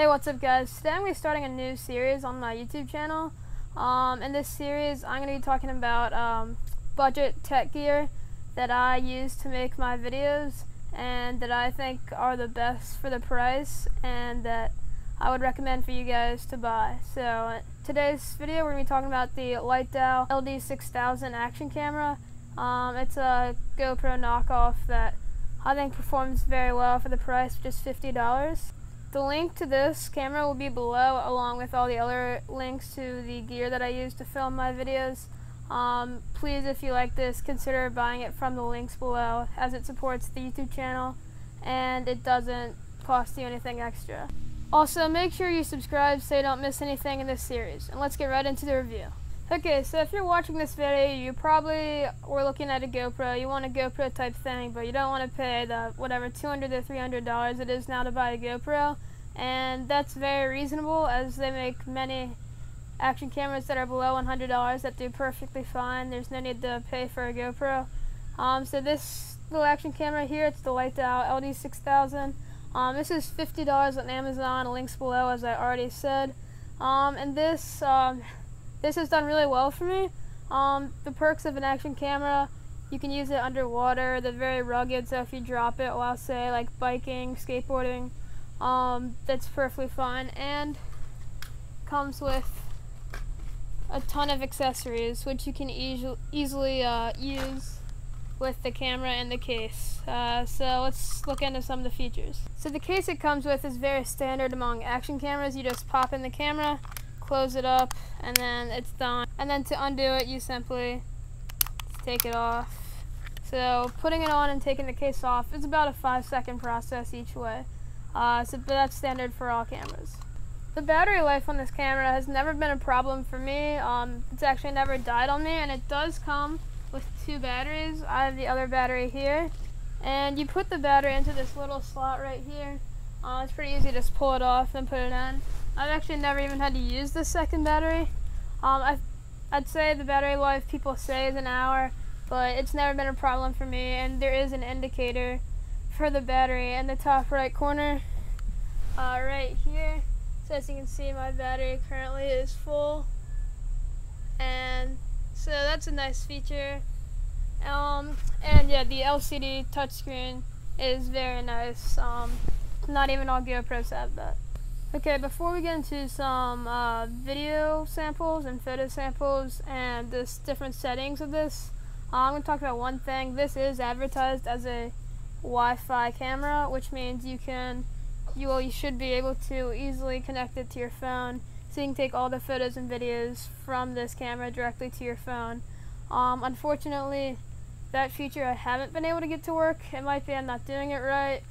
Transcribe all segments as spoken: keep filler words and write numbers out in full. Hey, what's up guys? Today I'm going to be starting a new series on my YouTube channel. Um, in this series I'm going to be talking about um, budget tech gear that I use to make my videos and that I think are the best for the price and that I would recommend for you guys to buy. So uh, today's video we're going to be talking about the LightDow L D six thousand action camera. Um, it's a GoPro knockoff that I think performs very well for the price of just fifty dollars. The link to this camera will be below, along with all the other links to the gear that I use to film my videos. Um, please, if you like this, consider buying it from the links below, as it supports the YouTube channel and it doesn't cost you anything extra. Also, make sure you subscribe so you don't miss anything in this series, and let's get right into the review. Okay, so if you're watching this video, you probably were looking at a GoPro. You want a GoPro type thing, but you don't want to pay the whatever two hundred to three hundred dollars it is now to buy a GoPro, and that's very reasonable as they make many action cameras that are below one hundred dollars that do perfectly fine. There's no need to pay for a GoPro. Um, so this little action camera here, it's the LightDow L D six thousand. Um, this is fifty dollars on Amazon, links below as I already said. Um, and this... Um, This has done really well for me. Um, the perks of an action camera, you can use it underwater, they're very rugged, so if you drop it while, say, like biking, skateboarding, um, that's perfectly fine, and comes with a ton of accessories, which you can easy, easily uh, use with the camera and the case. Uh, so let's look into some of the features. So the case it comes with is very standard among action cameras. You just pop in the camera, close it up, and then it's done. And then to undo it, you simply take it off. So putting it on and taking the case off is about a five second process each way. Uh, so that's standard for all cameras. The battery life on this camera has never been a problem for me. Um, it's actually never died on me, and it does come with two batteries. I have the other battery here, and you put the battery into this little slot right here. Uh, it's pretty easy to just pull it off and put it in. I've actually never even had to use the second battery. Um, I, I'd say the battery life people say is an hour, but it's never been a problem for me, and there is an indicator for the battery in the top right corner uh, right here. So as you can see, my battery currently is full, and so that's a nice feature. Um, and yeah, the L C D touchscreen is very nice. Um, not even all GoPros have that. Okay, before we get into some uh, video samples and photo samples and the different settings of this, uh, I'm going to talk about one thing. This is advertised as a Wi-Fi camera, which means you can, you will, you should be able to easily connect it to your phone, so you can take all the photos and videos from this camera directly to your phone. Um, unfortunately, that feature I haven't been able to get to work. It might be I'm not doing it right,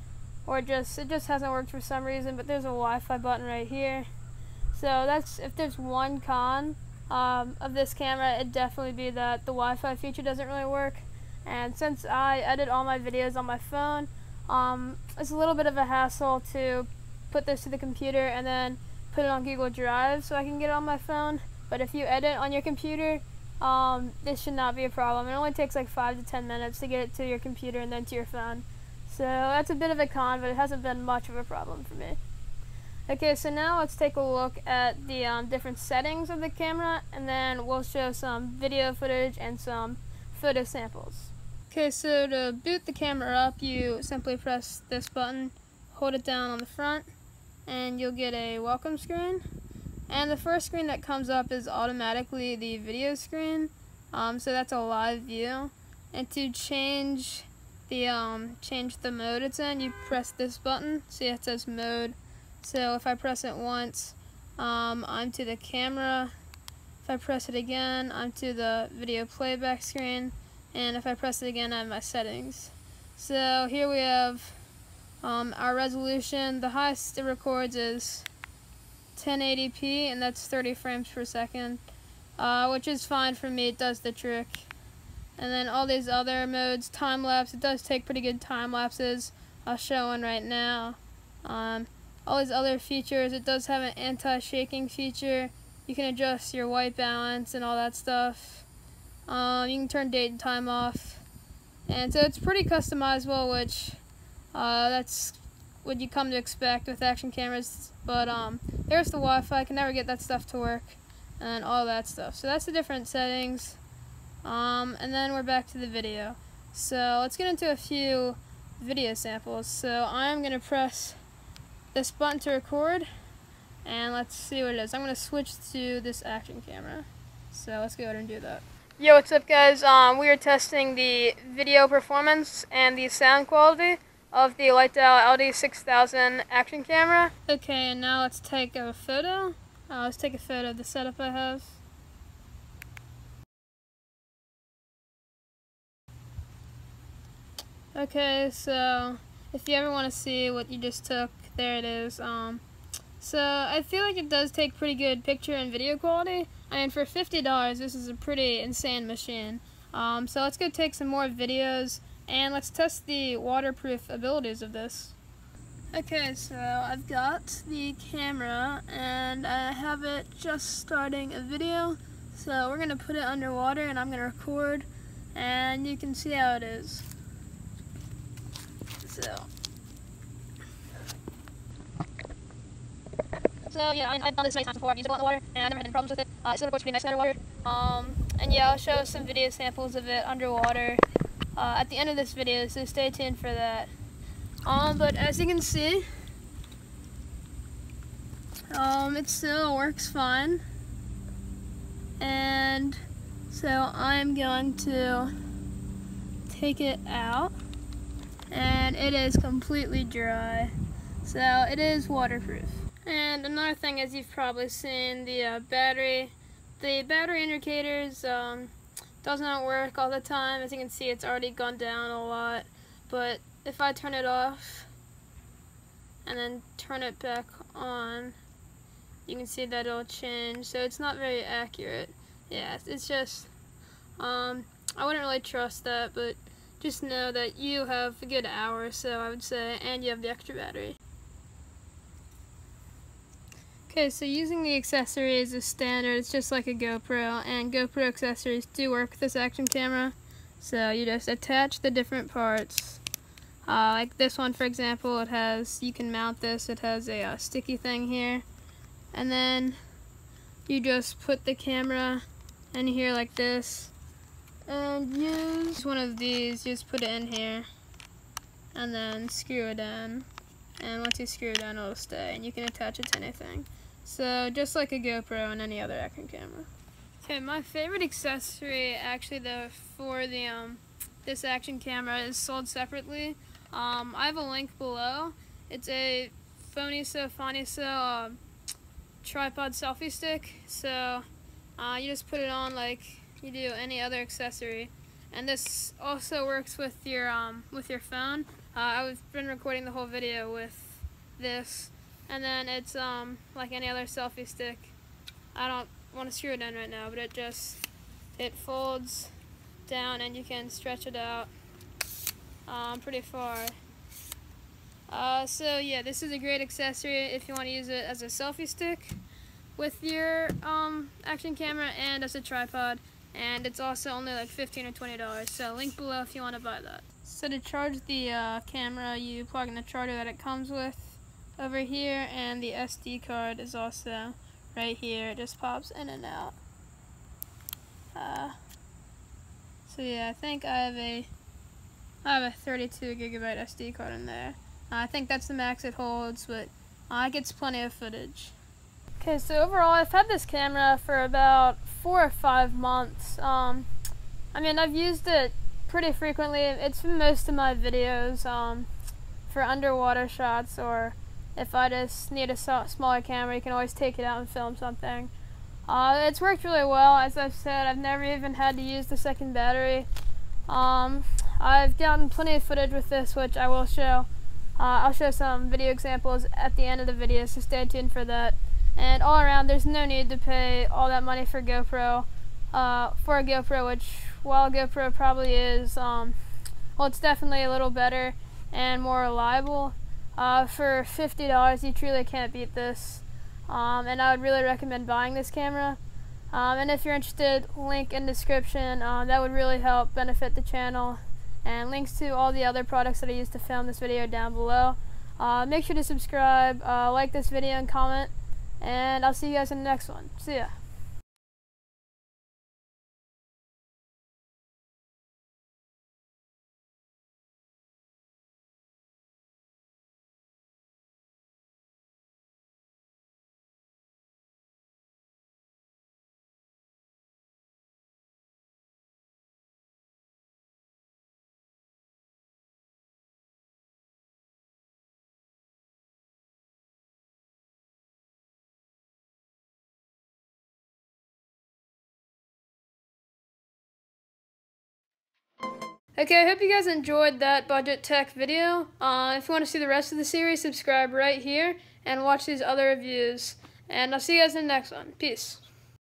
or just it just hasn't worked for some reason, but there's a Wi-Fi button right here. So that's, if there's one con um, of this camera, it'd definitely be that the Wi-Fi feature doesn't really work. And since I edit all my videos on my phone, um, it's a little bit of a hassle to put this to the computer and then put it on Google Drive so I can get it on my phone. But if you edit on your computer, um, this should not be a problem. It only takes like five to ten minutes to get it to your computer and then to your phone. So that's a bit of a con, but it hasn't been much of a problem for me. Okay, so now let's take a look at the um, different settings of the camera, and then we'll show some video footage and some photo samples. Okay, so to boot the camera up, you simply press this button, hold it down on the front, and you'll get a welcome screen. And the first screen that comes up is automatically the video screen, um, so that's a live view. And to change The, um, change the mode it's in, you press this button. See, it says mode. So if I press it once, um, I'm to the camera. If I press it again, I'm to the video playback screen. And if I press it again, I have my settings. So here we have um, our resolution. The highest it records is ten eighty p, and that's thirty frames per second, uh, which is fine for me. It does the trick. And then all these other modes, time lapse, it does take pretty good time lapses. I'll show one right now. Um, all these other features, it does have an anti-shaking feature. You can adjust your white balance and all that stuff. Um, you can turn date and time off. And so it's pretty customizable, which uh, that's what you come to expect with action cameras. But um, there's the Wi-Fi. I can never get that stuff to work and all that stuff. So that's the different settings. Um, and then we're back to the video. So let's get into a few video samples. So I'm going to press this button to record, and let's see what it is. I'm going to switch to this action camera. So let's go ahead and do that. Yo, what's up, guys? Um, we are testing the video performance and the sound quality of the LightDow L D six thousand action camera. Okay, and now let's take a photo. Uh, let's take a photo of the setup I have. Okay, so if you ever want to see what you just took, there it is. Um, so I feel like it does take pretty good picture and video quality. I mean, for fifty dollars, this is a pretty insane machine. Um, so let's go take some more videos, and let's test the waterproof abilities of this. Okay, so I've got the camera, and I have it just starting a video. So we're going to put it underwater, and I'm going to record, and you can see how it is. So, so yeah, I, I've done this many times before. I've used it a lot in the water, and I've never had any problems with it. Uh, it still records pretty nice underwater. Um, and yeah, I'll show some video samples of it underwater uh, at the end of this video, so stay tuned for that. Um, but as you can see, um, it still works fine. And so I'm going to take it out. And it is completely dry, so it is waterproof. And another thing is, you've probably seen the uh, battery the battery indicators um, does not work all the time. As you can see, it's already gone down a lot, but if I turn it off and then turn it back on, you can see that it'll change, so it's not very accurate. Yeah, it's just um, I wouldn't really trust that, but just know that you have a good hour or so, I would say, and you have the extra battery. Okay, so using the accessories is standard. It's just like a GoPro, and GoPro accessories do work with this action camera. So you just attach the different parts. Uh, like this one, for example, it has, you can mount this, it has a uh, sticky thing here. And then you just put the camera in here like this. And use one of these, you just put it in here, and then screw it in. And once you screw it in, it'll stay, and you can attach it to anything. So, just like a GoPro and any other action camera. Okay, my favorite accessory, actually, though, for the um, this action camera is sold separately. Um, I have a link below. It's a Phoniso Phoniso uh, tripod selfie stick. So, uh, you just put it on like you do any other accessory, and this also works with your um with your phone. Uh, I've been recording the whole video with this, and then it's um like any other selfie stick. I don't want to screw it in right now, but it just it folds down, and you can stretch it out um, pretty far. Uh, so yeah, this is a great accessory if you want to use it as a selfie stick with your um action camera and as a tripod. And it's also only like fifteen or twenty dollars, so link below if you want to buy that. So to charge the uh, camera, you plug in the charger that it comes with over here, and the S D card is also right here. It just pops in and out. Uh, so yeah, I think I have a I have a thirty-two gigabyte S D card in there. Uh, I think that's the max it holds, but uh, it gets plenty of footage. Okay, so overall, I've had this camera for about four or five months. Um, I mean, I've used it pretty frequently. It's for most of my videos, um, for underwater shots, or if I just need a smaller camera, you can always take it out and film something. Uh, it's worked really well. As I've said, I've never even had to use the second battery. Um, I've gotten plenty of footage with this, which I will show. Uh, I'll show some video examples at the end of the video, so stay tuned for that. And all around, there's no need to pay all that money for GoPro, uh, for a GoPro, which, while GoPro probably is, um, well, it's definitely a little better and more reliable. Uh, for fifty dollars, you truly can't beat this, um, and I would really recommend buying this camera. Um, and if you're interested, link in description. Uh, that would really help benefit the channel. And links to all the other products that I used to film this video down below. Uh, make sure to subscribe, uh, like this video, and comment. And I'll see you guys in the next one. See ya. Okay, I hope you guys enjoyed that budget tech video. Uh, if you want to see the rest of the series, subscribe right here and watch these other reviews. And I'll see you guys in the next one. Peace.